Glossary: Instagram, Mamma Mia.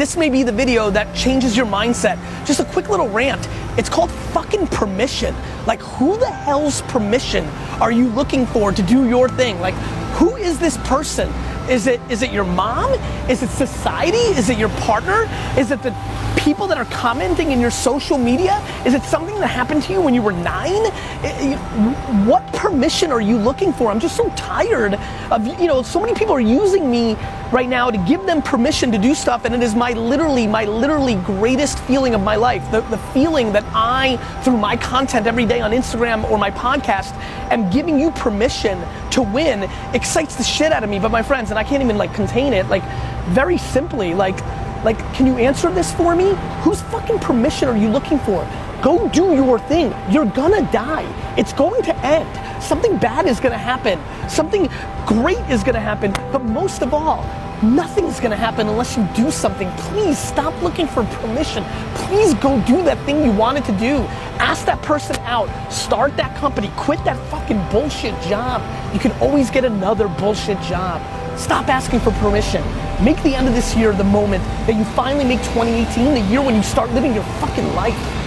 This may be the video that changes your mindset. Just a quick little rant. It's called fucking permission. Like, who the hell's permission are you looking for to do your thing? Like, who is this person? Is it your mom? Is it society? Is it your partner? Is it the people that are commenting in your social media? Is it something that happened to you when you were 9? What permission are you looking for? I'm just so tired of, so many people are using me right now to give them permission to do stuff, and it is my literally greatest feeling of my life. The feeling that I, through my content every day on Instagram or my podcast, am giving you permission to win excites the shit out of me, but my friends, and I can't even contain it. Very simply, can you answer this for me? Whose fucking permission are you looking for? Go do your thing. You're gonna die. It's going to end. Something bad is gonna happen. Something great is gonna happen. But most of all, nothing's gonna happen unless you do something. Please stop looking for permission. Please go do that thing you wanted to do. Ask that person out. Start that company. Quit that fucking bullshit job. You can always get another bullshit job. Stop asking for permission. Make the end of this year the moment that you finally make 2018 the year when you start living your fucking life.